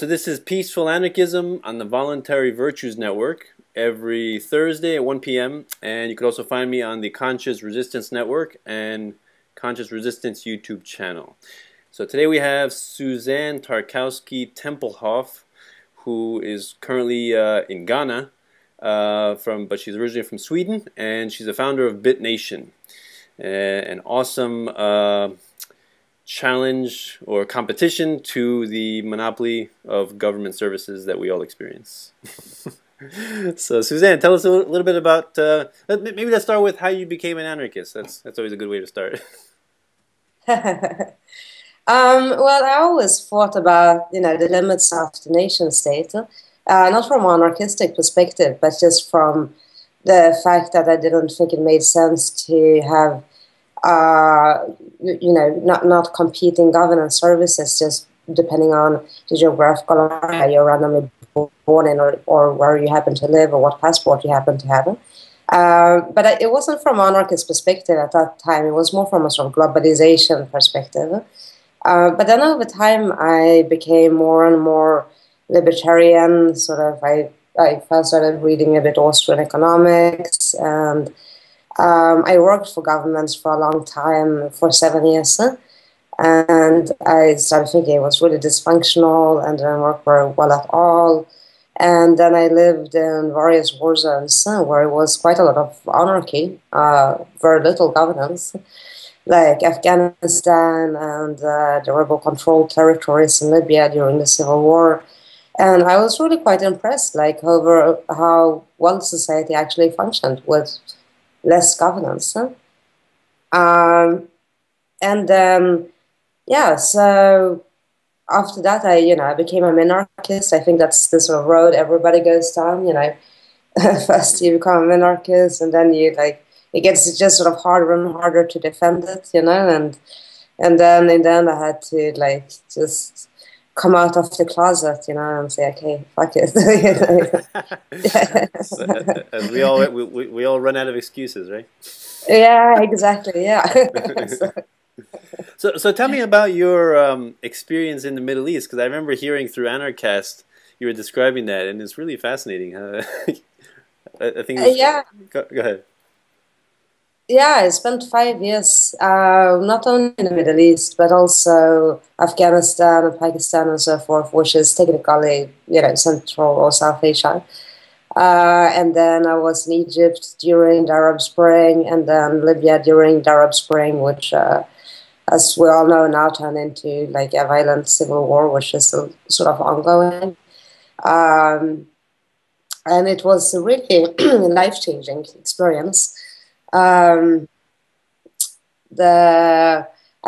So this is Peaceful Anarchism on the Voluntary Virtues Network every Thursday at 1 p.m. And you can also find me on the Conscious Resistance Network and Conscious Resistance YouTube channel. So today we have Susanne Tarkowski Tempelhof, who is currently in Ghana, but she's originally from Sweden, and she's the founder of BitNation, an awesome challenge or competition to the monopoly of government services that we all experience. So Susanne, tell us a little bit about, maybe let's start with how you became an anarchist. That's always a good way to start. Well, I always thought about, you know, the limits of the nation state, not from an anarchistic perspective, but just from the fact that I didn't think it made sense to have you know, not competing governance services just depending on the geographical area you're randomly born in, or where you happen to live, or what passport you happen to have. But it wasn't from an anarchist perspective at that time. It was more from a sort of globalization perspective. But then over time, I became more and more libertarian. Sort of, I first started reading a bit Austrian economics, and I worked for governments for a long time, for 7 years, and I started thinking it was really dysfunctional and didn't work very well at all. And then I lived in various war zones where it was quite a lot of anarchy, very little governance, like Afghanistan and the rebel-controlled territories in Libya during the Civil War. And I was really quite impressed, like, over how well society actually functioned with less governance. Yeah, so after that, I became a minarchist. I think that's the sort of road everybody goes down, you know. First you become a minarchist, and then you, like, it gets just sort of harder and harder to defend it, you know. And then in the end I had to, like, just come out of the closet, you know, and say, okay, fuck it. So, as we all run out of excuses, right? Yeah, exactly. Yeah. So tell me about your experience in the Middle East, because I remember hearing through Anarchast you were describing that, and it's really fascinating. I think. Yeah. Go ahead. Yeah, I spent 5 years not only in the Middle East, but also Afghanistan and Pakistan and so forth, which is technically, you know, Central or South Asia. And then I was in Egypt during the Arab Spring, and then Libya during the Arab Spring, which, as we all know now, turned into, like, a violent civil war, which is still sort of ongoing. And it was a really life-changing experience. I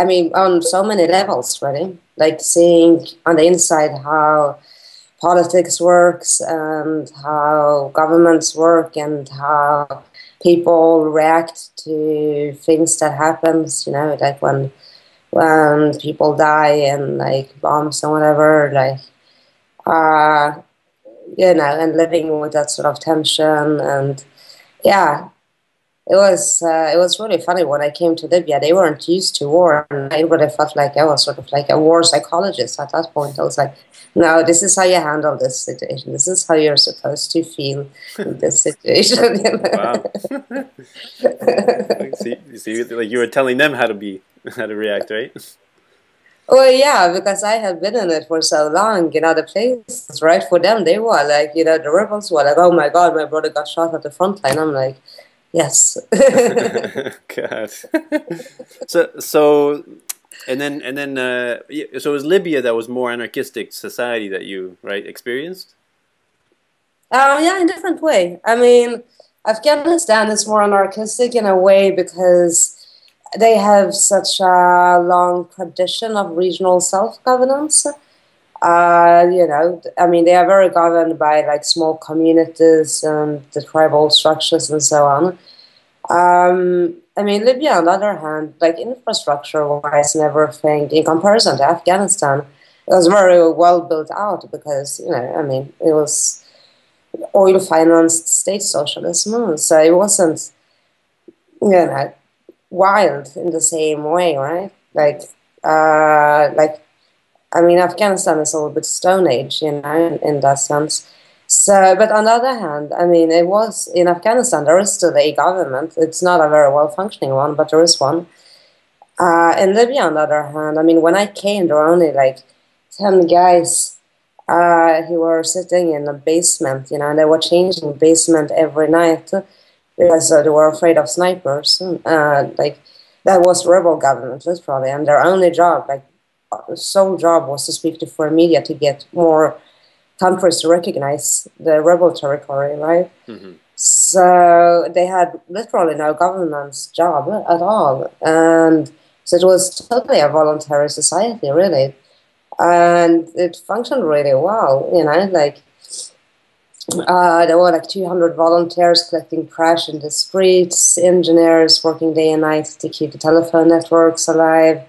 mean, on so many levels, really, like seeing on the inside how politics works and how governments work and how people react to things that happens, you know, like when people die and, like, bombs and whatever, like, you know, and living with that sort of tension. And yeah, it was really funny when I came to Libya. They weren't used to war, and I would have felt like I was sort of like a war psychologist at that point. I was like, no, this is how you handle this situation. This is how you're supposed to feel in this situation. You know? Wow. See, like, you were telling them how to react, right? Well, yeah, because I had been in it for so long, you know, the places, right? For them, they were like, you know, the rebels were like, oh my God, my brother got shot at the front line. I'm like, yes. God. So it was Libya that was more anarchistic society that you, right, experienced? Yeah, in a different way. I mean, Afghanistan is more anarchistic in a way because they have such a long tradition of regional self-governance. You know, I mean, they are very governed by, like, small communities and the tribal structures and so on. I mean, Libya, on the other hand, like, infrastructure-wise and everything, in comparison to Afghanistan, it was very well built out because, you know, I mean, it was oil-financed state socialism, so it wasn't, you know, wild in the same way, right? Like I mean, Afghanistan is a little bit Stone Age, you know, in that sense. So, but on the other hand, I mean, it was in Afghanistan, there is still a government. It's not a very well-functioning one, but there is one. In Libya, on the other hand, I mean, when I came, there were only like 10 guys who were sitting in the basement, you know, and they were changing the basement every night because they were afraid of snipers. Like, that was rebel government, literally, and their only job, like, sole job was to speak to foreign media to get more countries to recognize the rebel territory, right? Mm-hmm. So they had literally no government's job at all. And so it was totally a voluntary society, really. And it functioned really well, you know, like there were like 200 volunteers collecting trash in the streets, engineers working day and night to keep the telephone networks alive,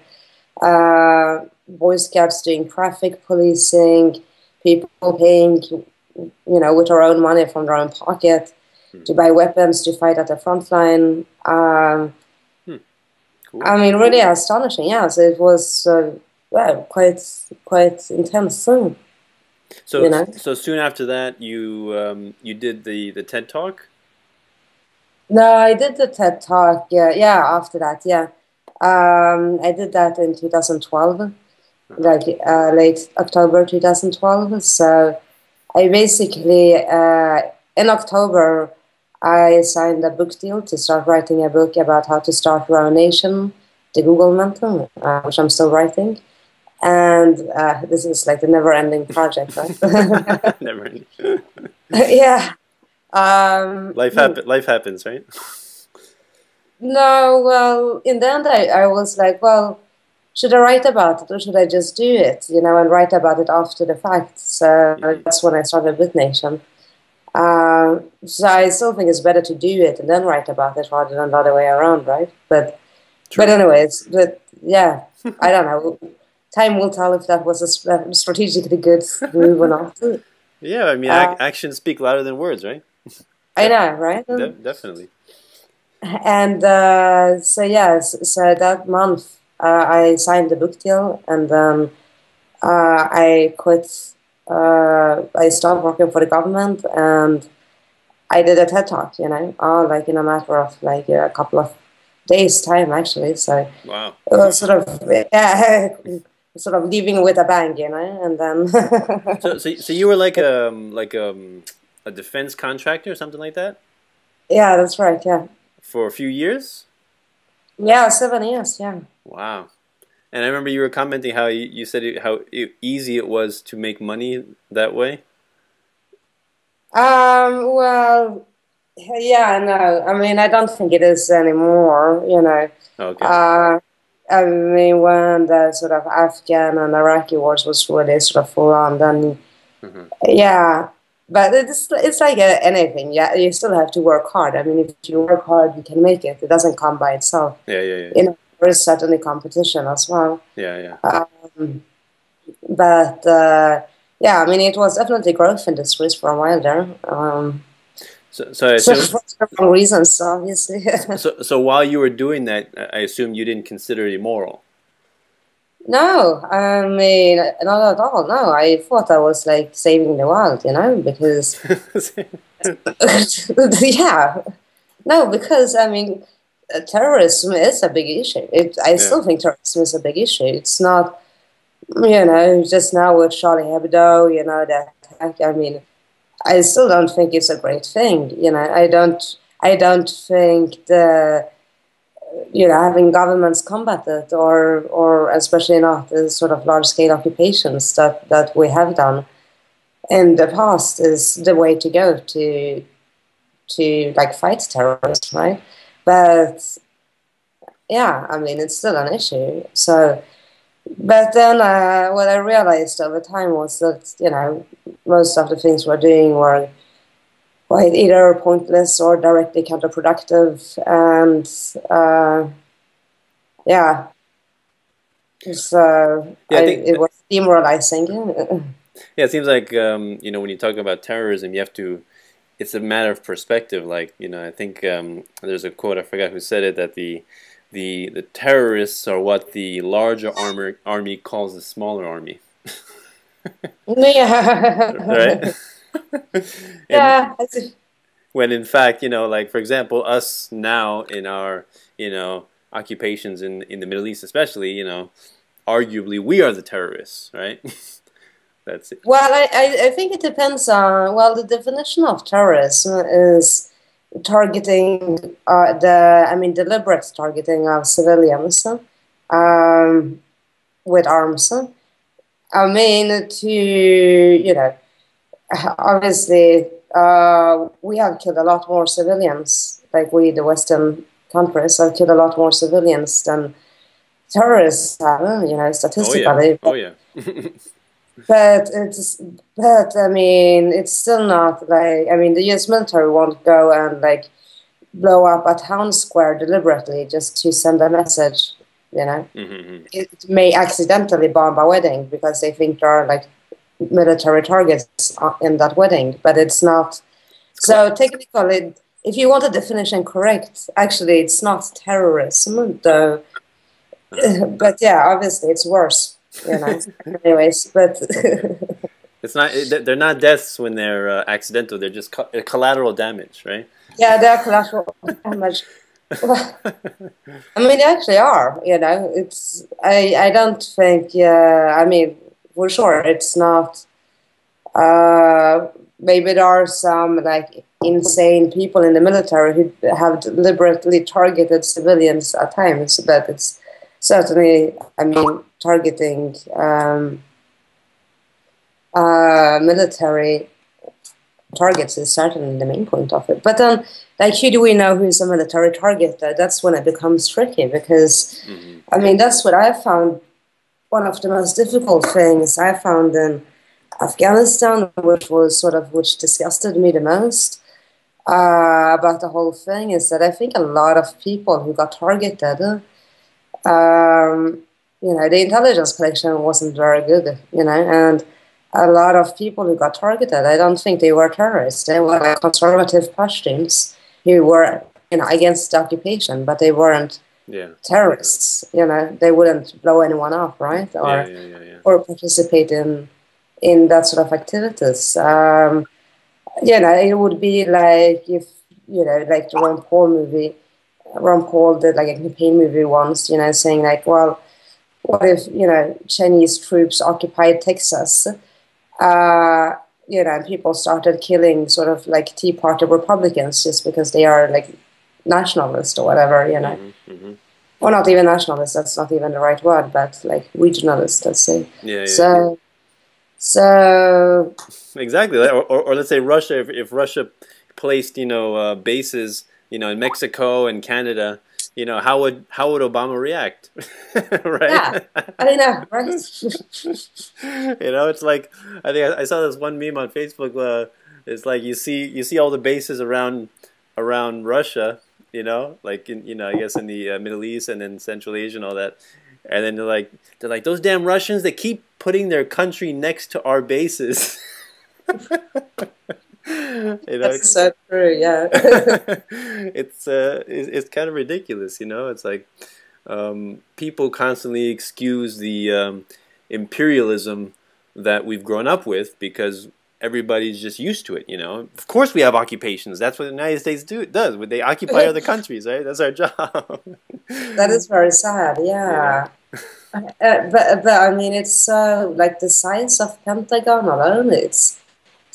Boy Scouts doing traffic policing, people paying, you know, with their own money from their own pocket to buy weapons to fight at the front line. Cool. I mean, really astonishing. Yeah, so it was quite intense thing. So, you know? So soon after that, you you did the TED Talk. No, I did the TED Talk. Yeah, after that, yeah. I did that in 2012, like late October 2012. So I basically, in October, I signed a book deal to start writing a book about how to start your own nation, the Google Mint, which I'm still writing. And this is like the never-ending project, right? Never-ending. Yeah. Life happens, right? No, well, in the end, I was like, well, should I write about it or should I just do it, you know, and write about it after the fact? So that's when I started BitNation. So I still think it's better to do it and then write about it rather than the other way around, right? But anyways, but yeah, I don't know. Time will tell if that was a strategically good move or not. Yeah, I mean, actions speak louder than words, right? I know, right? Definitely. And so, yes, so that month I signed the book deal, and then I quit. I stopped working for the government, and I did a TED Talk, you know, like in a matter of like a couple of days' time, actually. So wow. It was sort of, yeah, sort of leaving with a bang, you know, and then... so you were like a defense contractor or something like that? Yeah, that's right, yeah. For a few years? Yeah, 7 years, yeah. Wow. And I remember you were commenting how you said how easy it was to make money that way. Well, yeah, no. I mean, I don't think it is anymore, you know. Okay. I mean, when the sort of Afghan and Iraqi wars was really sort of full on, then, yeah. But it's like anything, yeah. You still have to work hard. I mean, if you work hard, you can make it. It doesn't come by itself. Yeah. You know, there is certainly competition as well. Yeah. But yeah, I mean, it was definitely growth industries for a while there. So for several reasons, obviously. so while you were doing that, I assume you didn't consider it immoral. No, I mean, not at all, no. I thought I was, like, saving the world, you know, because... Yeah. No, because, I mean, terrorism is a big issue. I still think terrorism is a big issue. It's not, you know, just now with Charlie Hebdo, you know, that attack. I mean, I still don't think it's a great thing, you know. I don't think the... You know, having governments combat it, or especially not the sort of large-scale occupations that we have done in the past, is the way to go to like fight terrorists, right? But yeah, I mean, it's still an issue. So, but then what I realized over time was that, you know, most of the things we're doing were quite either pointless or directly counterproductive, and yeah, so yeah, it was demoralizing. Yeah, it seems like you know, when you talk about terrorism, you have to. It's a matter of perspective. Like, you know, I think there's a quote, I forgot who said it, that the terrorists are what the larger army calls the smaller army. Yeah. Right? Yeah. When in fact, you know, like, for example, us now in our, you know, occupations in the Middle East especially, you know, arguably we are the terrorists, right? That's it. Well, I think it depends on, well, the definition of terrorism is targeting deliberate targeting of civilians with arms. I mean, to, you know, obviously we have killed a lot more civilians, like we, the Western countries, have killed a lot more civilians than terrorists have, you know, statistically. Oh yeah. Oh, yeah. But I mean, it's still not like, I mean, the U.S. military won't go and like blow up a town square deliberately just to send a message, you know. Mm-hmm. It may accidentally bomb a wedding because they think there are like military targets in that wedding, but it's not. So technically, if you want the definition correct, actually, it's not terrorism, though. But yeah, obviously, it's worse. You know, anyways, but it's not. They're not deaths when they're accidental. They're just collateral damage, right? Yeah, they're collateral damage. Well, I mean, they actually are. You know, it's. I don't think. Yeah, I mean, for sure, it's not. Maybe there are some like insane people in the military who have deliberately targeted civilians at times, but it's certainly. I mean. Targeting military targets is certainly the main point of it. But then, like, who do we know who's a military target? That's when it becomes tricky because, mm-hmm. I mean, that's what I found. One of the most difficult things I found in Afghanistan, which was sort of which disgusted me the most about the whole thing, is that I think a lot of people who got targeted. You know, the intelligence collection wasn't very good, you know, and a lot of people who got targeted, I don't think they were terrorists. They were like conservative Pashtuns who were, you know, against the occupation, but they weren't terrorists, you know. They wouldn't blow anyone up, right? Or, or participate in that sort of activities. You know, it would be like if, you know, like the Ron Paul movie, Ron Paul did like a campaign movie once, you know, saying like, well, what if, you know, Chinese troops occupied Texas, you know, and people started killing sort of like Tea Party Republicans just because they are like nationalist or whatever, you know. Mm-hmm, mm-hmm. Or not even nationalist, that's not even the right word, but like regionalist, let's say. Yeah, yeah, so, Exactly. Or let's say Russia, if Russia placed, you know, bases, you know, in Mexico and Canada, you know, how would Obama react? Right? Yeah, I know, right? You know, it's like, I think I saw this one meme on Facebook. It's like you see all the bases around Russia, you know, like in, you know, I guess in the Middle East and then Central Asia and all that, and then they're like those damn Russians, they keep putting their country next to our bases. You know, that's so true, yeah. It's kind of ridiculous, you know. It's like people constantly excuse the imperialism that we've grown up with because everybody's just used to it, you know. Of course, we have occupations. That's what the United States does. They occupy other countries, right? That's our job. That is very sad, yeah. You know? but I mean, it's like the science of Pentagon alone. It's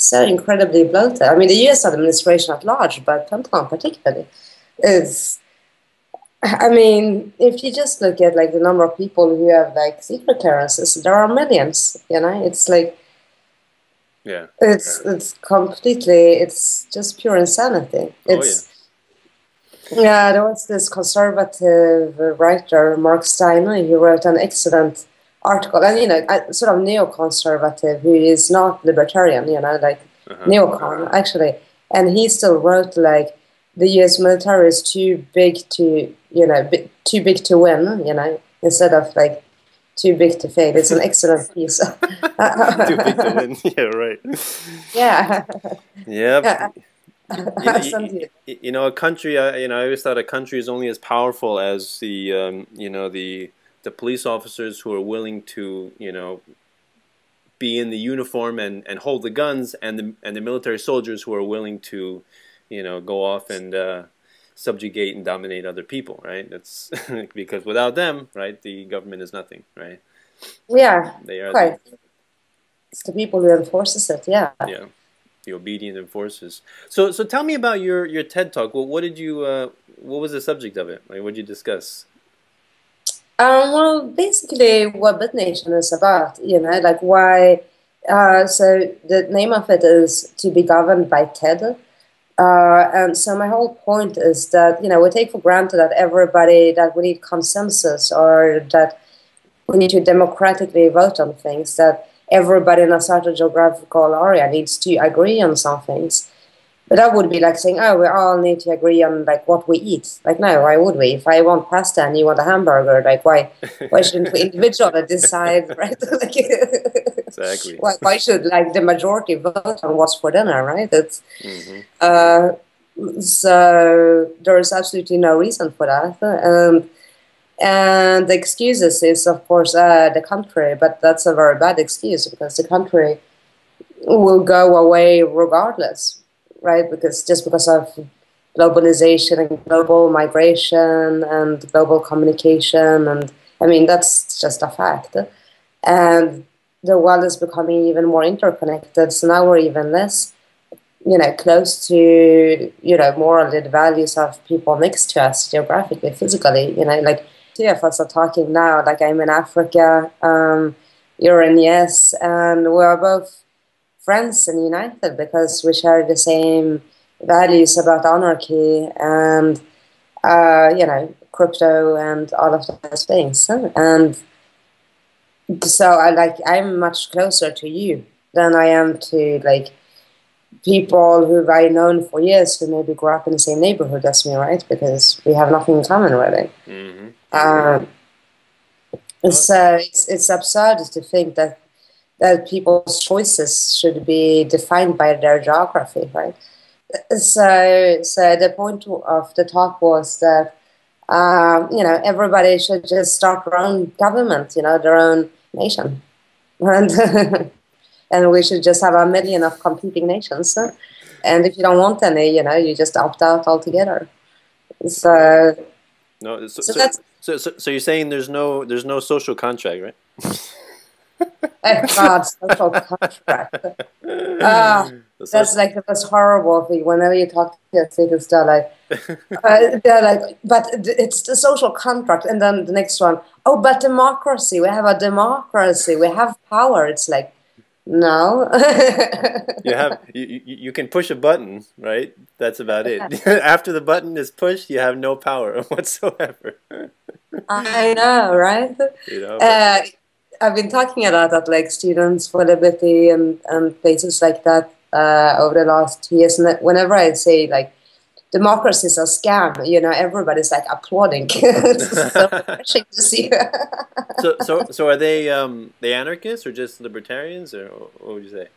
so incredibly bloated. I mean, the U.S. administration at large, but Pentagon particularly, is. I mean, if you just look at like the number of people who have like secret clearances, there are millions. You know, it's like, yeah, it's completely, it's just pure insanity. It's, oh, yeah. Yeah, there was this conservative writer Mark Steinle who wrote an excellent article, and you know, sort of neoconservative who is not libertarian, you know, like neocon actually, and he still wrote like the U.S. military is too big to, you know, too big to win, you know, instead of like too big to fail. It's an excellent piece. Too big to win, yeah, right. Yeah. Yep. Yeah. You know, a country. You know, I always thought a country is only as powerful as the, you know, the police officers who are willing to, you know, be in the uniform and hold the guns, and the military soldiers who are willing to, you know, go off and subjugate and dominate other people, right? That's because without them, right, the government is nothing, right? Yeah, they are quite. It's the people who enforces it, yeah. Yeah, the obedient enforcers. So tell me about your TED talk. Well, what did you? What was the subject of it? Like, what did you discuss? Well, basically, what BitNation is about, you know, like why. So the name of it is To Be Governed by TED, and so my whole point is that, you know, we take for granted that everybody, that we need consensus, or that we need to democratically vote on things, that everybody in a certain geographical area needs to agree on some things. But that would be like saying, oh, we all need to agree on like what we eat. Like, no, why would we? If I want pasta and you want a hamburger, like why shouldn't we individually decide, right? Like, exactly. Why should like the majority vote on what's for dinner, right? It's, so there is absolutely no reason for that. And the excuses is, of course, the country, but that's a very bad excuse because the country will go away regardless, right? Because just because of globalization and global migration and global communication, and I mean, that's just a fact. And the world is becoming even more interconnected, so now we're even less, you know, close to, you know, morally the values of people next to us geographically, physically, you know, like. Two of us are talking now, like I'm in Africa, you're in US, and we're both friends and united because we share the same values about anarchy and, you know, crypto and all of those things. And so I'm much closer to you than I am to like people who I've known for years who maybe grew up in the same neighborhood as me, right? Because we have nothing in common, really. Mm-hmm. So it's absurd to think that people's choices should be defined by their geography, right? So the point of the talk was that you know, everybody should just start their own government, you know, their own nation, and we should just have a million of competing nations. And if you don't want any, you know, you just opt out altogether. So no, so that's. So you're saying there's no social contract, right? Oh God, social contract. That's like the most horrible thing. Whenever you talk to your students, they're like, but it's the social contract. And then the next one, oh, but democracy. We have a democracy. We have power. It's like, no. you can push a button, right? That's about it. After the button is pushed, you have no power whatsoever. I know, right? You know, I've been talking about that, like Students for Liberty and places like that over the last 2 years. And whenever I say like democracy is a scam, you know, everybody's like applauding. It's so refreshing to see. So are they anarchists or just libertarians, or what would you say?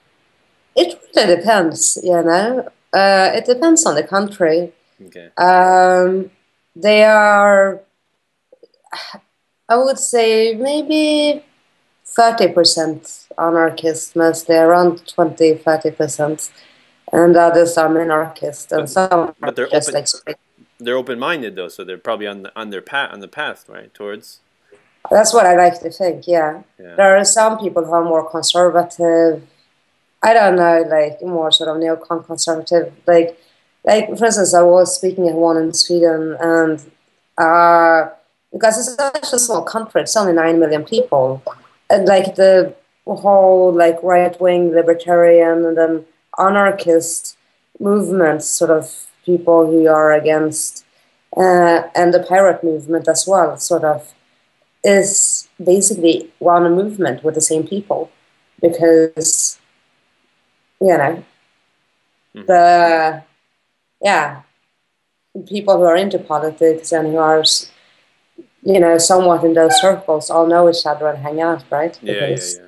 It really depends, you know. It depends on the country. Okay. They are, I would say, maybe 30% anarchists, mostly around 20–30%, and others are minarchists, and some but they're just open, like they're open-minded though, so they're probably on the path, right, towards. That's what I like to think. Yeah. There are some people who are more conservative. I don't know, like more sort of neocon conservative. Like for instance, I was speaking at one in Sweden, and because it's such a small country, it's only 9 million people, and like the whole like right-wing libertarian and then anarchist movements, sort of people who are against, and the pirate movement as well, sort of is basically one movement with the same people, because, you know, people who are into politics and who are, you know, somewhat in those circles all know each other and hang out, right? Because,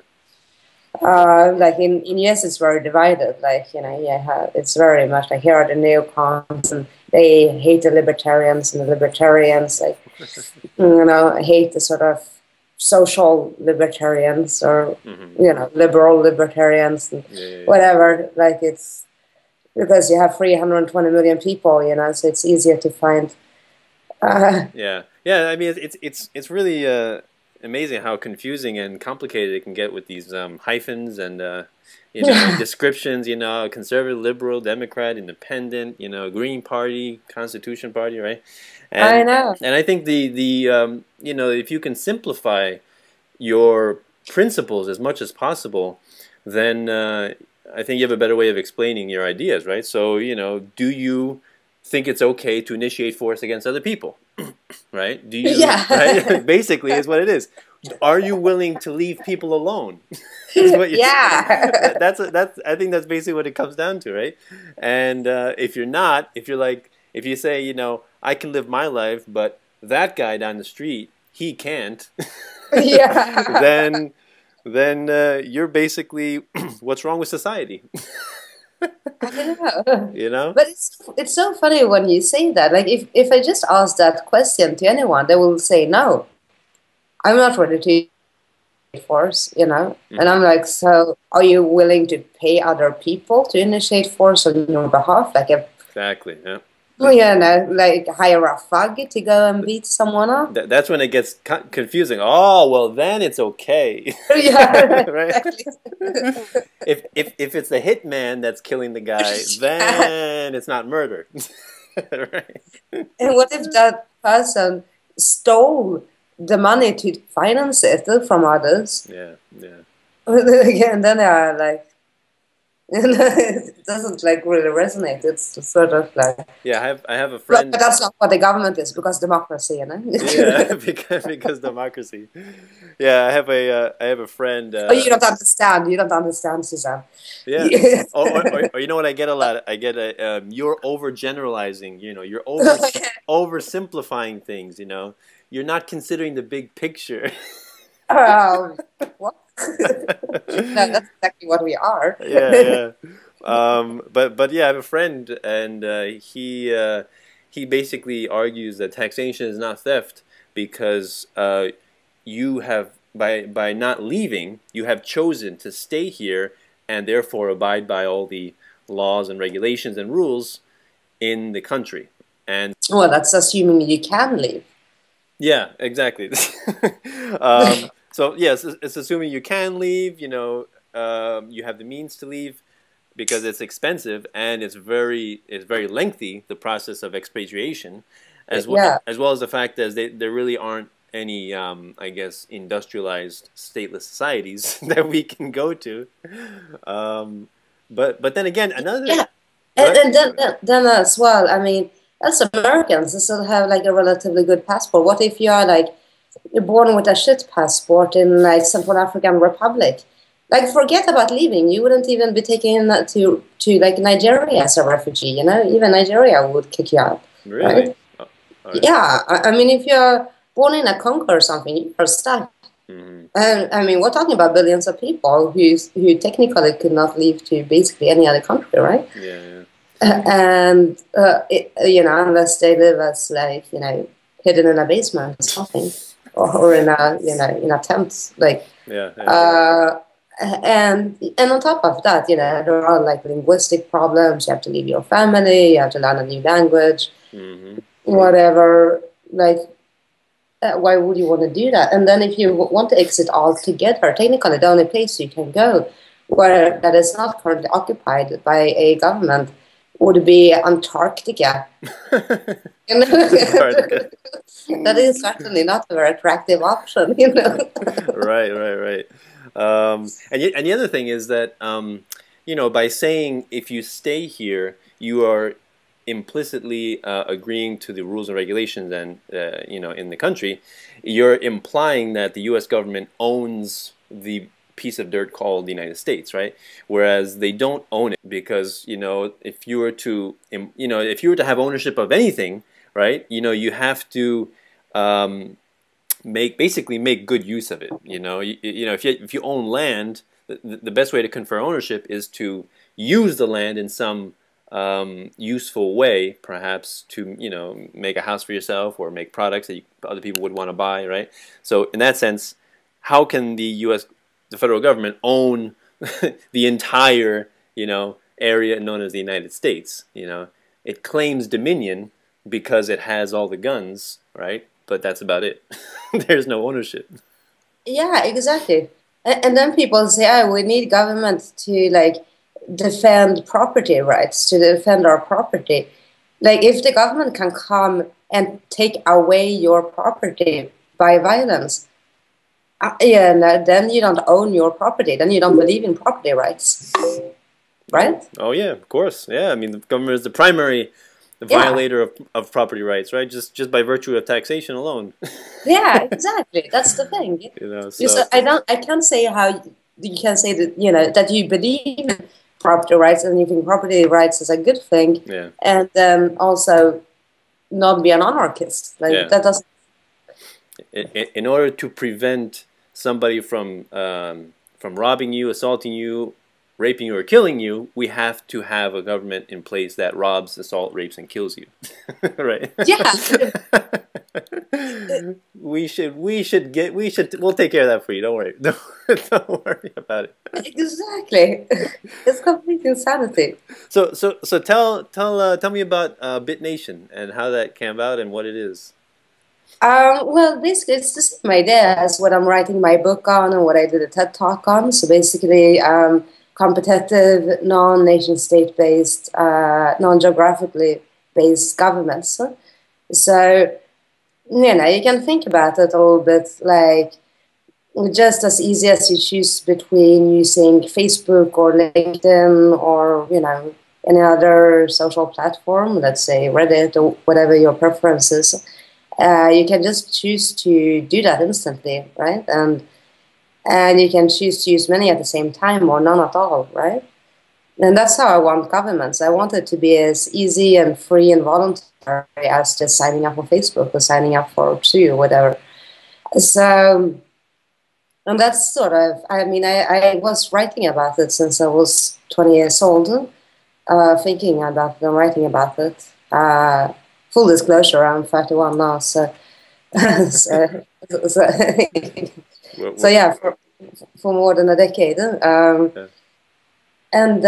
like in US, it's very divided. Like, you know, it's very much like here are the neocons and they hate the libertarians, and the libertarians, like, you know, hate the sort of social libertarians or, you know, liberal libertarians, and whatever. Like, it's because you have 320 million people, you know, so it's easier to find. Yeah. I mean, it's really amazing how confusing and complicated it can get with these hyphens and you know, descriptions. You know, conservative, liberal, Democrat, independent. You know, Green Party, Constitution Party, right? And, I know. And I think the you know, if you can simplify your principles as much as possible, then I think you have a better way of explaining your ideas, right? So, you know, do you think it's okay to initiate force against other people, right? Do you? Yeah. Right? Basically, is what it is. Are you willing to leave people alone? That's I think that's basically what it comes down to, right? And if you're not, if you're like, if you say, you know, I can live my life, but that guy down the street, he can't. Then you're basically what's wrong with society. I don't know. You know? But it's so funny when you say that. Like, if I just ask that question to anyone, they will say no. I'm not ready to force, you know? And I'm like, so are you willing to pay other people to initiate force on your behalf? Like, if, exactly, yeah. Well, you know, like hire a thug to go and beat someone up. That's when it gets confusing. Oh, well, then it's okay. Yeah, right. If it's the hitman that's killing the guy, then it's not murder. Right. And what if that person stole the money to finance it from others? Yeah, yeah. And then they are like. It doesn't like really resonate. It's sort of like, yeah. I have a friend. But that's not what the government is, because democracy, you know. Yeah, because democracy. Yeah, I have a friend. Oh, you don't understand. You don't understand, Suzanne. Yeah. Or you know what I get a lot. I get a you're overgeneralizing. You know, you're oversimplifying things. You know, you're not considering the big picture. Oh, what? No, that's exactly what we are. Yeah, yeah. But yeah, I have a friend, and he basically argues that taxation is not theft, because you have by not leaving, you have chosen to stay here and therefore abide by all the laws and regulations and rules in the country. And well, that's assuming you can leave. Yeah, exactly. So yes, it's assuming you can leave, you know, you have the means to leave, because it's expensive and it's very lengthy, the process of expatriation, as well as the fact that there really aren't any, I guess, industrialized stateless societies that we can go to. But then again, another... Yeah, and then as well, I mean, as Americans, they still have like a relatively good passport. What if you are like... You're born with a shit passport in like Central African Republic. Like, forget about leaving. You wouldn't even be taken to like Nigeria as a refugee. You know, even Nigeria would kick you out. Really? Right? Oh, right. Yeah. I mean, if you're born in a Congo or something, you're stuck. And I mean, we're talking about billions of people who technically could not leave to basically any other country, right? Yeah. Yeah. And you know, unless they live as like, you know, hidden in a basement or something. Or in a, you know, in a tent, like, yeah, yeah. And on top of that, you know, there are like linguistic problems. You have to leave your family. You have to learn a new language, whatever. Like, why would you want to do that? And then, if you want to exit altogether, technically the only place you can go where that is not currently occupied by a government would be Antarctica. Antarctica. That is certainly not a very attractive option, you know. Right, right, right. And the other thing is that, you know, by saying if you stay here, you are implicitly agreeing to the rules and regulations, and you know, in the country, you're implying that the U.S. government owns the piece of dirt called the United States, right? Whereas they don't own it, because, you know, if you were to, you know, if you were to have ownership of anything, right, you know, you have to basically make good use of it. You know, you know, if you own land, the best way to confer ownership is to use the land in some useful way, perhaps to, you know, make a house for yourself or make products that other people would want to buy, right? So in that sense, how can the U.S., the federal government, own the entire, area known as the United States? It claims dominion because it has all the guns, right? But that's about it. There's no ownership. Yeah, exactly. And then people say, oh, we need government to, defend property rights, to defend our property. If the government can come and take away your property by violence, then you don't own your property. Then you don't believe in property rights, right? Oh, yeah, of course. Yeah, I mean, the government is the primary violator of property rights, right? Just by virtue of taxation alone. Yeah, exactly. That's the thing. So I can't say how you can say that that you believe in property rights and you think property rights is a good thing, and also not be an anarchist. That doesn't. In order to prevent somebody from robbing you, assaulting you, raping you, or killing you, we have to have a government in place that robs, assaults, rapes, and kills you. Right? Yeah. We'll take care of that for you. Don't worry. Don't worry about it. Exactly. It's complete insanity. So tell me about BitNation and how that came about and what it is. Well, basically, it's the same idea as what I'm writing my book on and what I did a TED Talk on. So basically, competitive, non-nation-state-based, non-geographically-based governments. So, you can think about it a little bit like just as easy as you choose between using Facebook or LinkedIn or, any other social platform, let's say Reddit or whatever your preference is. You can just choose to do that instantly, right? And you can choose to use many at the same time or none at all, right? And that's how I want governments. I want it to be as easy and free and voluntary as just signing up for Facebook or signing up for Twitter or whatever. So, and that's sort of, I was writing about it since I was 20 years old, thinking about it and writing about it. Full disclosure, I'm 31 now, so... so yeah, for more than a decade. And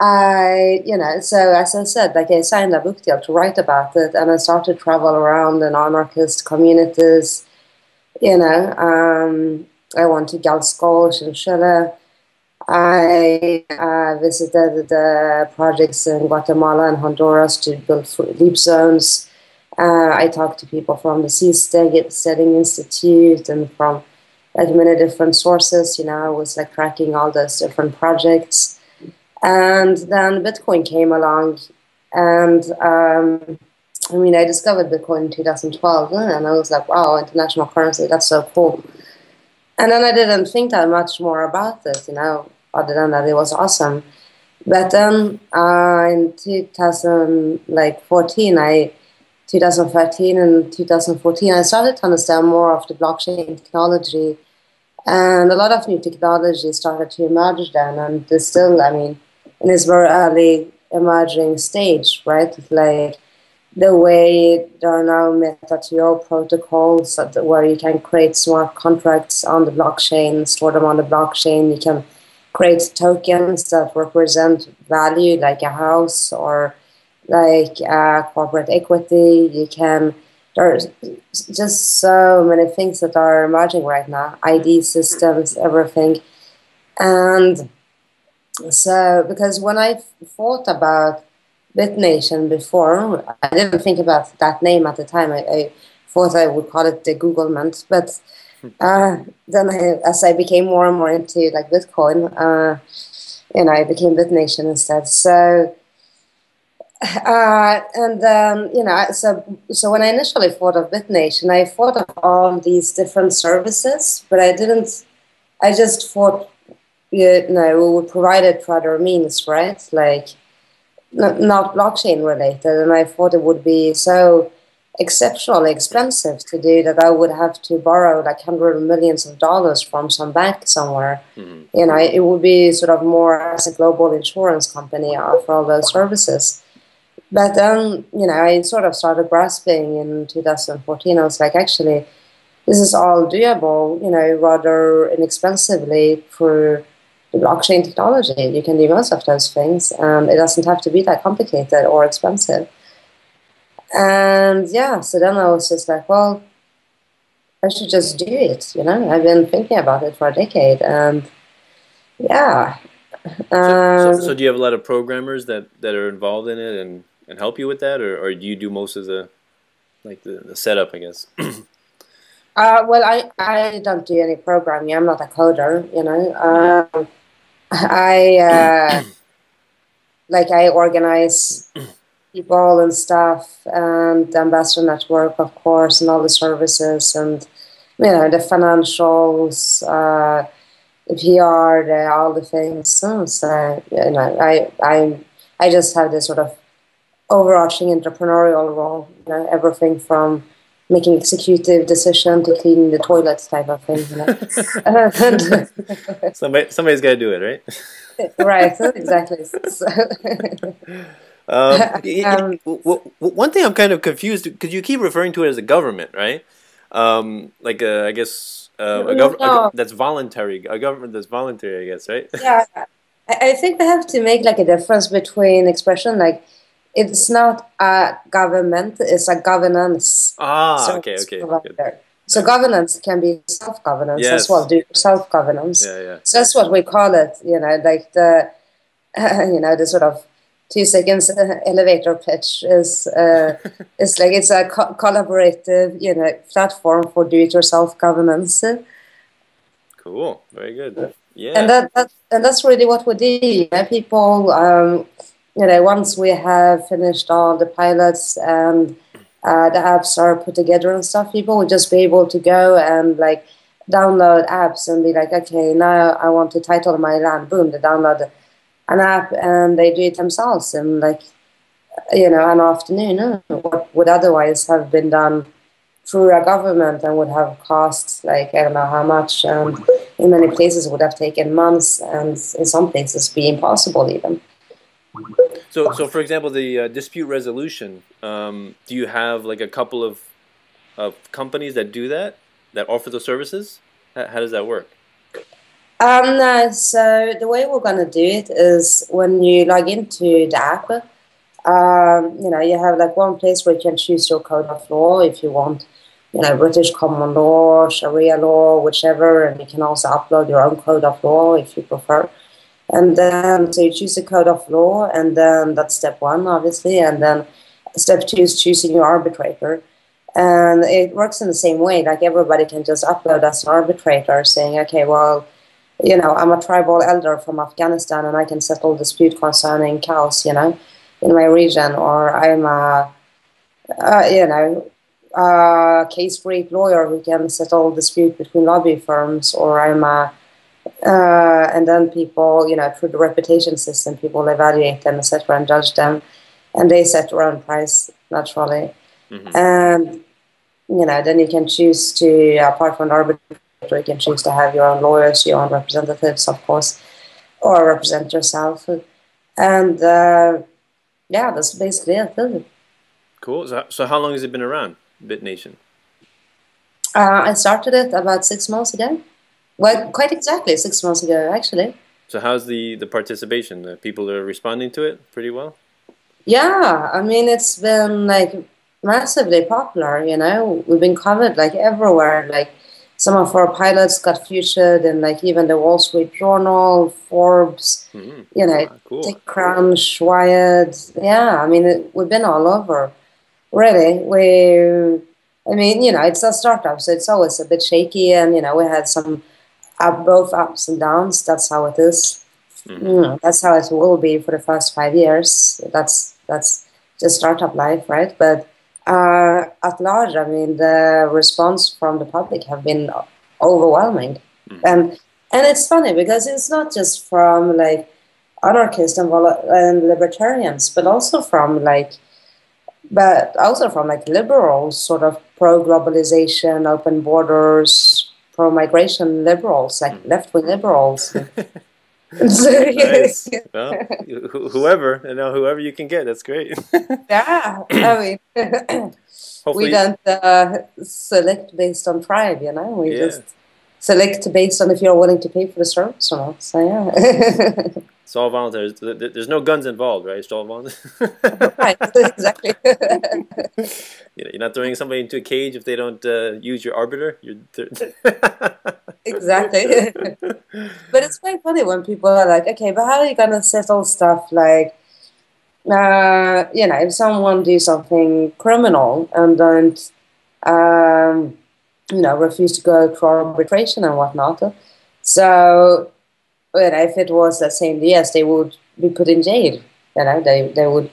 I, so as I said, I signed a book deal to write about it, and I started to travel around in anarchist communities. I went to Galskoch in Chile. I visited the projects in Guatemala and Honduras to build leap zones. I talked to people from the Seasteading Institute and from many different sources. I was tracking all those different projects. And then Bitcoin came along. And I discovered Bitcoin in 2012. And I was like, wow, international currency, that's so cool. And then I didn't think that much more about it, other than that it was awesome. But then in 2013 and 2014, I started to understand more of the blockchain technology, and a lot of new technology started to emerge then, and it's still, in this very early emerging stage, right? The way there are now meta-TO protocols where you can create smart contracts on the blockchain, store them on the blockchain, you can create tokens that represent value, like a house or corporate equity. There's just so many things that are emerging right now, ID systems, everything. And so, because when I thought about BitNation before, I didn't think about that name at the time. I thought I would call it the Google Mint, but then as I became more and more into Bitcoin, I became BitNation instead. So. So when I initially thought of BitNation, I thought of all these different services, but I didn't, I just thought, we would provide it through other means, right? Not blockchain related. And I thought it would be so exceptionally expensive to do that I would have to borrow hundreds of millions of dollars from some bank somewhere. Mm-hmm. It would be sort of more as a global insurance company for all those services. But then, I sort of started grasping in 2014. I was like, actually, this is all doable, you know, rather inexpensively through the blockchain technology. You can do most of those things. It doesn't have to be that complicated or expensive. And yeah, so then I was just like, well, I should just do it, you know. I've been thinking about it for a decade, and yeah. So do you have a lot of programmers that are involved in it and help you with that, or do you do most of the setup, I guess? Well, I don't do any programming. I'm not a coder, you know. I organize people and stuff, and the ambassador network, of course, and all the services, and you know, the financials, the PR, all the things. So you know, I just have this sort of overarching entrepreneurial role. You know, everything from making executive decision to cleaning the toilets type of thing. You know? Somebody's got to do it, right? Right, exactly. So one thing I'm kind of confused, because you keep referring to it as a government, right? I guess a government that's voluntary, I guess, right? Yeah, I think we have to make like a difference between expression. Like, it's not a government; it's a governance. Ah, so okay. So governance can be self-governance as well. Do self-governance. Yeah. So that's what we call it. You know, like the, you know, the sort of 2 seconds elevator pitch is it's like it's a collaborative, you know, platform for do-it-yourself governance. Cool, very good. Yeah, and that's really what we do. You know, people, you know, once we have finished all the pilots and the apps are put together and stuff, people will just be able to go and like download apps and be like, okay, now I want to title my land. Boom, they download an app and they do it themselves in like, you know, an afternoon. What would otherwise have been done through a government and would have cost like I don't know how much, and in many places would have taken months, and in some places be impossible even. So for example, the dispute resolution, do you have like a couple of companies that do that, that offer those services? How does that work? So the way we're going to do it is when you log into the app, you know, you have like one place where you can choose your code of law if you want, you know, British common law, Sharia law, whichever, and you can also upload your own code of law if you prefer. And then, so you choose the code of law, and then that's step one, obviously, and then step two is choosing your arbitrator. And it works in the same way, like everybody can just upload as an arbitrator saying, okay, well, you know, I'm a tribal elder from Afghanistan and I can settle dispute concerning cows, you know, in my region. Or I'm a, you know, case-break lawyer who can settle dispute between lobby firms. Or I'm a, and then people, you know, through the reputation system, people evaluate them, etc., and judge them. And they set their own price, naturally. Mm-hmm. And, you know, then you can choose to, apart from arbitration, you can choose to have your own lawyers, your own representatives, of course, or represent yourself. And yeah, that's basically it. Cool. So how long has it been around, BitNation? I started it about 6 months ago. Well, quite exactly 6 months ago, actually. So how's the participation? The people are responding to it pretty well? Yeah, I mean, it's been like massively popular, you know. We've been covered like everywhere, like some of our pilots got featured in like even the Wall Street Journal, Forbes, you know, cool. TechCrunch, Wired. Yeah, I mean, we've been all over, really. I mean, you know, it's a startup, so it's always a bit shaky, and, you know, we had some both ups and downs. That's how it is. You know, that's how it will be for the first 5 years. That's just startup life, right? But at large, I mean, the response from the public have been overwhelming. And it's funny because it's not just from like anarchists and libertarians, but also from like liberals, sort of pro-globalization, open borders, pro-migration liberals, like left-wing liberals. Nice. Well, whoever you can get, that's great. Yeah, I mean, Hopefully. We don't select based on pride, you know. We just select based on if you're willing to pay for the service or not. So yeah, it's all voluntary. There's no guns involved, right? It's all voluntary. Right, exactly. You're not throwing somebody into a cage if they don't use your arbiter. Exactly. But it's quite funny when people are like, okay, but how are you going to settle stuff like, you know, if someone do something criminal and don't, you know, refuse to go to arbitration and whatnot. So, you know, if it was the same yes, they would be put in jail. You know, they would,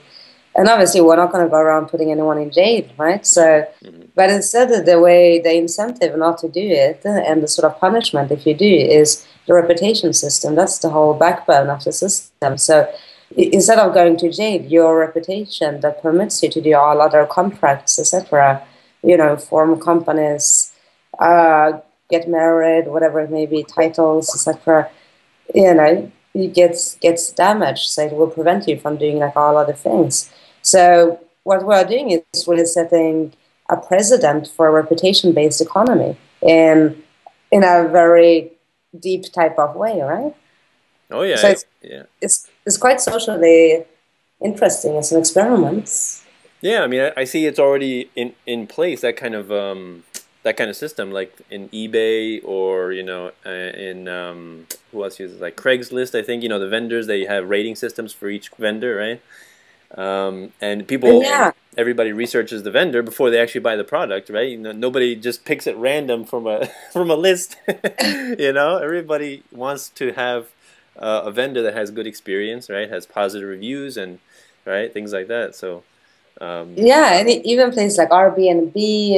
and obviously we're not going to go around putting anyone in jail, right? So, but instead of the way the incentive not to do it and the sort of punishment if you do is the reputation system. That's the whole backbone of the system. So, instead of going to jail, your reputation that permits you to do all other contracts, etc., you know, form companies, get married, whatever it may be, titles, etc., you know, it gets damaged, so it will prevent you from doing like all other things. So what we're doing is really setting a precedent for a reputation-based economy in a very deep type of way, right? Oh yeah, so it's quite socially interesting as an experiment. Yeah, I mean, I see it's already in place, that kind of system, like in eBay or, you know, in who else uses like Craig's List. I think, you know, the vendors, they have rating systems for each vendor, right? And people, everybody researches the vendor before they actually buy the product, right? You know, nobody just picks at random from a from a list. You know, everybody wants to have a vendor that has good experience, right? Has positive reviews and right things like that. So yeah, and even places like Airbnb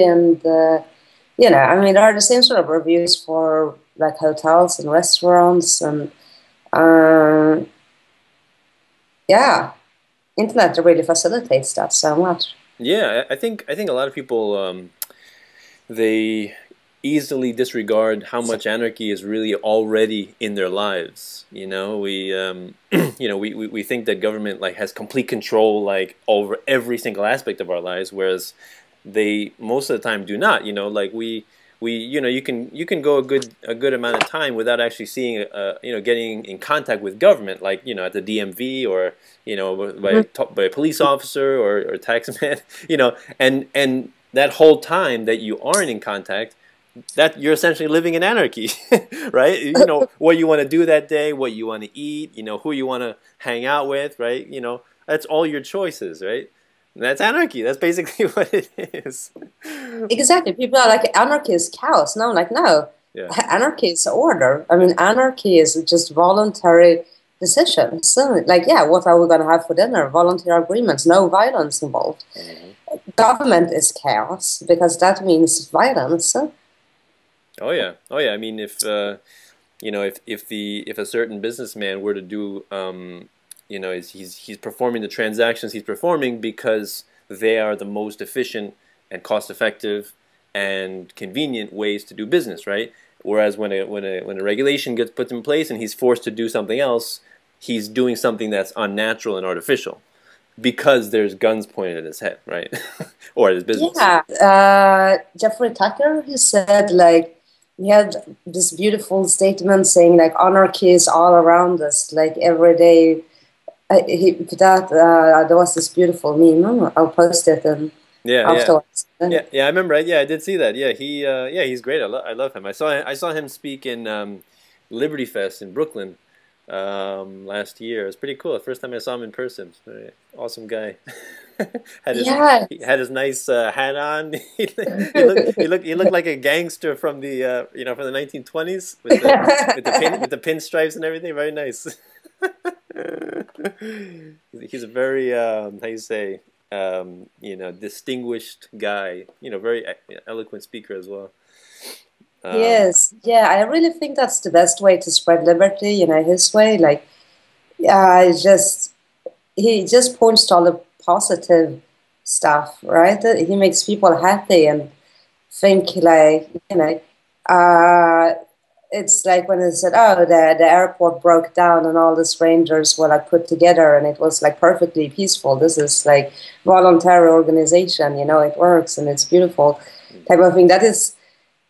and you know, I mean, there are the same sort of reviews for like hotels and restaurants and yeah, internet really facilitates that so much. Yeah, I think a lot of people they easily disregard how much anarchy is really already in their lives. You know, we you know, we think that government like has complete control like over every single aspect of our lives, whereas they most of the time do not. You know, like we you know, you can go a good amount of time without actually seeing you know, getting in contact with government, like, you know, at the DMV or, you know, by a police officer or a tax man, you know, and that whole time that you aren't in contact, that you're essentially living in anarchy, right? You know, what you want to do that day, what you want to eat, you know, who you want to hang out with, right? You know, that's all your choices, right? And that's anarchy. That's basically what it is. Exactly. People are like, anarchy is chaos. No, I'm like, no. Yeah. Anarchy is order. I mean, anarchy is just voluntary decisions. So, like, yeah, what are we going to have for dinner? Voluntary agreements, no violence involved. Government is chaos because that means violence. Oh yeah, oh yeah. I mean, if you know, if a certain businessman were to do, you know, he's performing the transactions he's performing because they are the most efficient and cost-effective and convenient ways to do business, right? Whereas when a regulation gets put in place and he's forced to do something else, he's doing something that's unnatural and artificial because there's guns pointed at his head, right, or at his business. Yeah, Jeffrey Tucker, he said like. He had this beautiful statement saying, like, anarchy is all around us, like, every day. There was this beautiful meme. I'll post it and afterwards. Yeah, yeah, I remember. Yeah, I did see that. Yeah, he, yeah, he's great. I love him. I saw him speak in Liberty Fest in Brooklyn last year. It was pretty cool. The first time I saw him in person. Awesome guy. He had his nice hat on. he looked like a gangster from the you know, from the 1920s with the, with the pinstripes and everything. Very nice. He's a very how you say, you know, distinguished guy. You know, very eloquent speaker as well. Yes, yeah, I really think that's the best way to spread liberty. You know, his way, like, he just points to all the positive stuff, right? He makes people happy and think like, you know, it's like when they said, oh, the airport broke down and all the strangers were like put together and it was like perfectly peaceful. This is like voluntary organization, you know, it works and it's beautiful type of thing. That is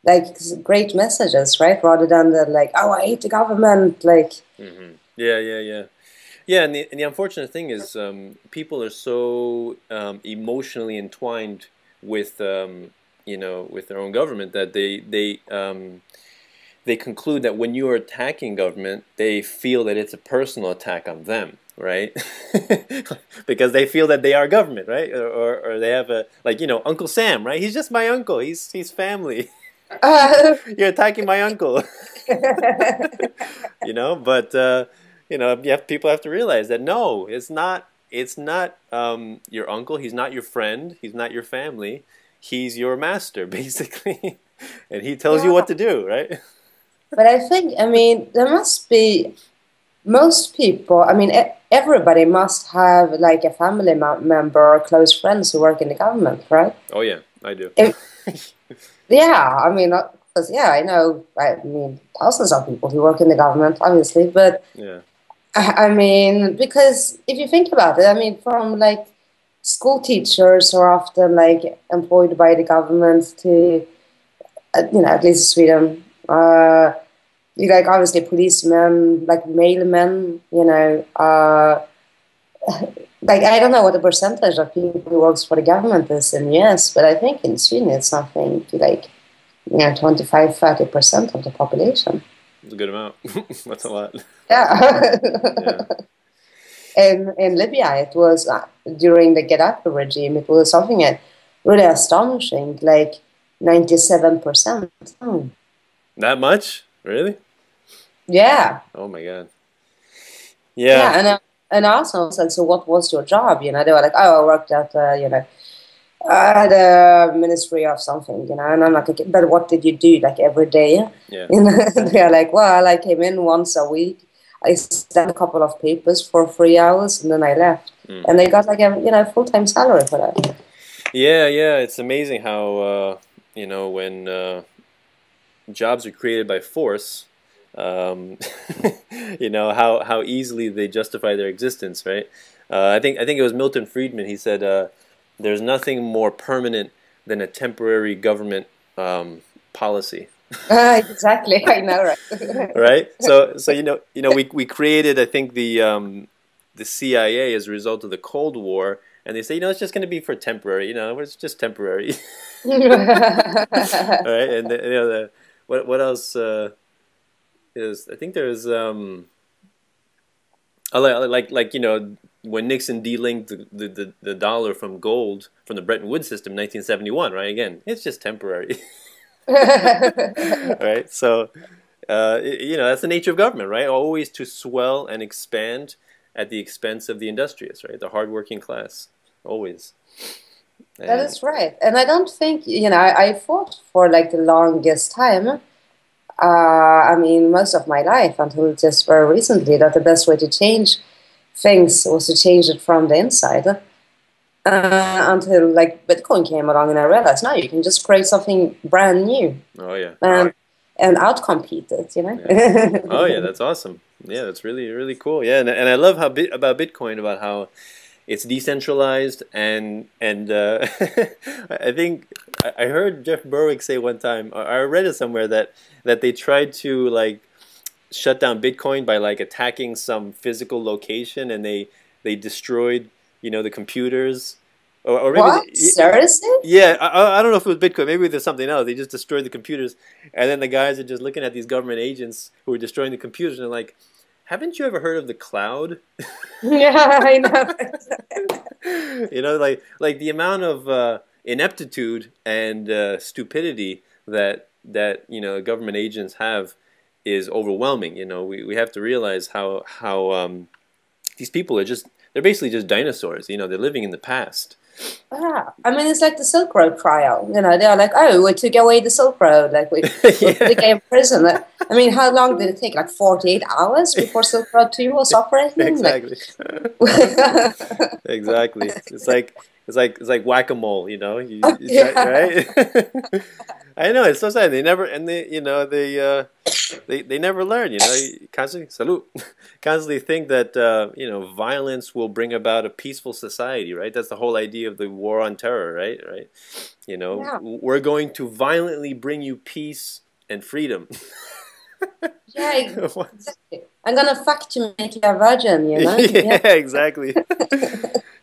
like great messages, right? Rather than the like, oh, I hate the government, like. Mm-hmm. Yeah. And the unfortunate thing is people are so emotionally entwined with, you know, with their own government that they conclude that when you are attacking government, they feel that it's a personal attack on them, right? Because they feel that they are government, right? Or they have a, like, you know, Uncle Sam, right? He's just my uncle. He's family. You're attacking my uncle. You know, but, you know, people have to realize that, no, it's not your uncle. He's not your friend. He's not your family. He's your master, basically. And he tells you what to do, right? But I think, I mean, there must be, most people, I mean, everybody must have like a family member or close friends who work in the government, right? Oh, yeah, I do. Yeah, I mean, cause, yeah, I mean, thousands of people who work in the government, obviously, but, yeah. I mean, because if you think about it, I mean, from like school teachers are often like employed by the government to, you know, at least in Sweden, you like obviously policemen, like mailmen, you know, like I don't know what the percentage of people who works for the government is in the US, but I think in Sweden it's something to like, you know, 25–30% of the population. That's a good amount. That's a lot. Yeah. Yeah. And in Libya, it was during the Gaddafi regime, it was something that really astonishing, like 97%. Hmm. That much? Really? Yeah. Oh my God. Yeah. Yeah, and also said, so what was your job? You know, they were like, oh, I worked at you know, the ministry of something, you know, and I'm like, okay, but what did you do like every day? Yeah. You know, they're like, well, I came in once a week. I sent a couple of papers for 3 hours and then I left. Mm. And they got like a, you know, full-time salary for that. Yeah, yeah, it's amazing how, you know, when jobs are created by force, you know, how easily they justify their existence, right? I think it was Milton Friedman, he said, there's nothing more permanent than a temporary government policy. Exactly, I know, right? Right? So you know, we created, I think, the CIA as a result of the Cold War, and they say, you know, it's just going to be for temporary. You know, it's just temporary. All right? And you know, what else is? I think there's like you know, when Nixon delinked the dollar from gold from the Bretton Woods system, in 1971. Right? Again, it's just temporary. Right? So you know, that's the nature of government, right? Always to swell and expand at the expense of the industrious, right? The hardworking class, always. And that is right. And I don't think, you know, I fought for like the longest time, I mean, most of my life until just very recently, that the best way to change things was to change it from the inside. Until like Bitcoin came along and I realized, no, you can just create something brand new. Oh, yeah. And outcompete it, you know? Yeah. Oh, yeah, that's awesome. Yeah, that's really, really cool. Yeah, and I love how about Bitcoin, about how it's decentralized and I think I heard Jeff Berwick say one time, or I read it somewhere, that they tried to like shut down Bitcoin by like attacking some physical location, and they destroyed, you know, the computers, or maybe what? Seriously? Yeah, I don't know if it was Bitcoin. Maybe there's something else. They just destroyed the computers, and then the guys are just looking at these government agents who are destroying the computers, and they're like, "Haven't you ever heard of the cloud?" Yeah, I know. You know, like the amount of ineptitude and stupidity that you know government agents have is overwhelming. You know, we have to realize how these people are just. They're basically just dinosaurs, you know, they're living in the past. Ah, I mean, it's like the Silk Road trial, you know, they're like, oh, we took away the Silk Road, like we became prison. I mean, how long did it take, like 48 hours before Silk Road 2 was operating? Exactly. Like, exactly. It's like whack-a-mole, you know, you try, right? I know, it's so sad, they never, and they, you know, they, they never learn, you know. Constantly think that you know, violence will bring about a peaceful society, right? That's the whole idea of the war on terror, right? You know, yeah. We're going to violently bring you peace and freedom. Yeah, exactly. I'm gonna fuck you, make you a virgin, you know. Yeah, yeah. Exactly.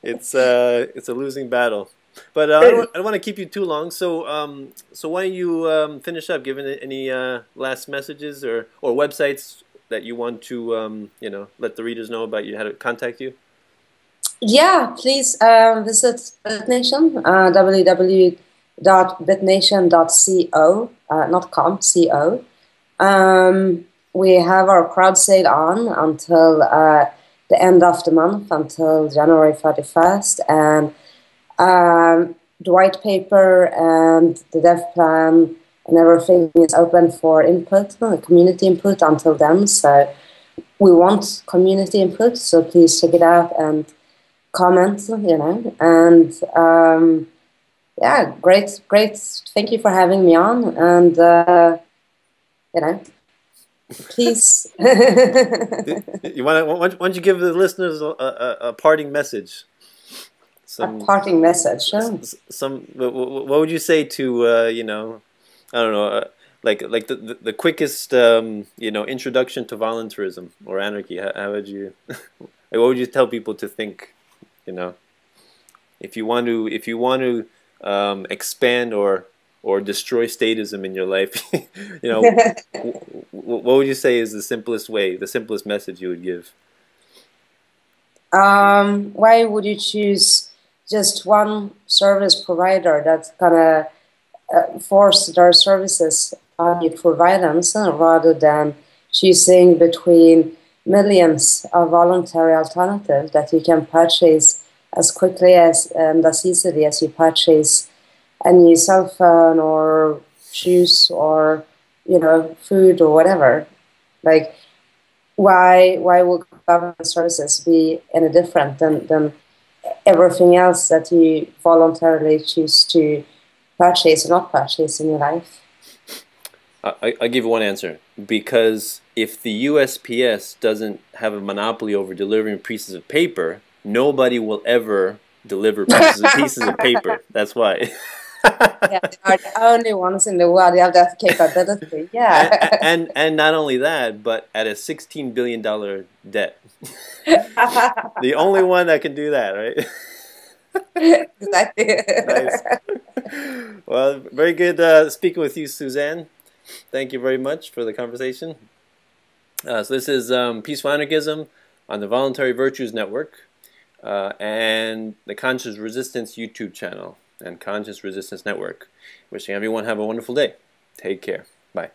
It's a losing battle. But I don't want to keep you too long, so so why don't you finish up, giving any last messages or websites that you want to you know, let the readers know about, you how to contact you? Yeah, please visit BitNation, www.bitnation.co, not com, co. We have our crowd sale on until the end of the month, until January 31st, and the white paper and the dev plan and everything is open for input, community input, until then. So we want community input, so please check it out and comment, you know. And yeah, great. Thank you for having me on, and you know, please. You want to? Why don't you give the listeners a parting message? A parting message. Sure. What would you say to you know, I don't know, like the quickest you know, introduction to voluntarism or anarchy? How would you, what would you tell people to think? You know, if you want to expand or destroy statism in your life, you know, what would you say is the simplest way, the simplest message you would give? Why would you choose just one service provider that's gonna force their services on you for violence, rather than choosing between millions of voluntary alternatives that you can purchase as quickly as and as easily as you purchase a new cell phone or shoes or, you know, food or whatever. Like, why will government services be any different than everything else that you voluntarily choose to purchase or not purchase in your life? I'll give you one answer. Because if the USPS doesn't have a monopoly over delivering pieces of paper, nobody will ever deliver pieces of paper. That's why. Yeah, they are the only ones in the world that have that capability. Yeah. And not only that, but at a $16 billion debt. The only one that can do that, right? Exactly. Nice. Well, very good speaking with you, Susanne. Thank you very much for the conversation. So this is Peaceful Anarchism on the Voluntary Virtues Network and the Conscious Resistance YouTube channel and Conscious Resistance Network. Wishing everyone have a wonderful day. Take care. Bye.